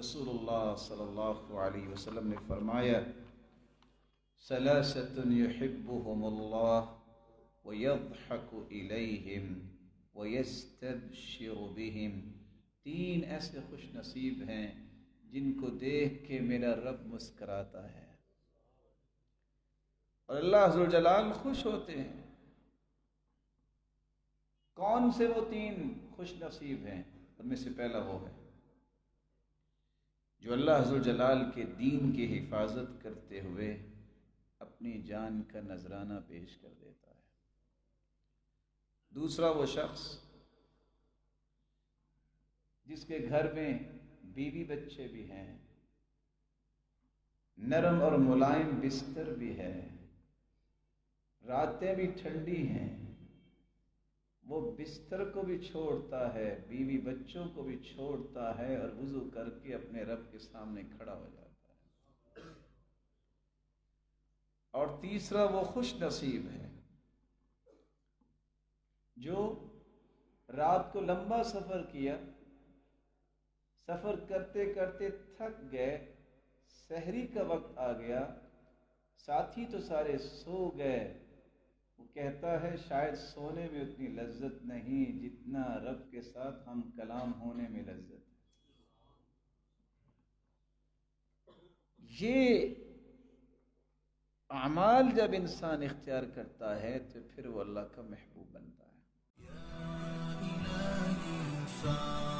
रसूलुल्लाह सल्लल्लाहु अलैहि वसल्लम ने फरमाया, सलासतुन युहिब्बुहुमुल्लाह व यद्हकु इलैहिम व यस्तबशिरु बिहिम। तीन ऐसे खुश नसीब हैं जिनको देख के मेरा रब मुस्कराता है और अल्लाह ज़ुल जलाल खुश होते हैं। कौन से वो तीन खुश नसीब हैं? उनमें से पहला वो है जो अल्लाह ज़ुल जलाल के दीन की हिफाजत करते हुए अपनी जान का नजराना पेश कर देता है। दूसरा वो शख्स जिसके घर में बीवी बच्चे भी हैं, नरम और मुलायम बिस्तर भी है, रातें भी ठंडी हैं, वो बिस्तर को भी छोड़ता है, बीवी बच्चों को भी छोड़ता है और वुज़ू करके अपने रब के सामने खड़ा हो जाता है। और तीसरा वो खुश नसीब है जो रात को लंबा सफ़र किया, सफ़र करते करते थक गए, सहरी का वक्त आ गया, साथी तो सारे सो गए, वो कहता है शायद सोने में उतनी लज्जत नहीं जितना रब के साथ हम कलाम होने में लज्जत है। ये अमाल जब इंसान इख्तियार करता है तो फिर वो अल्लाह का महबूब बनता है।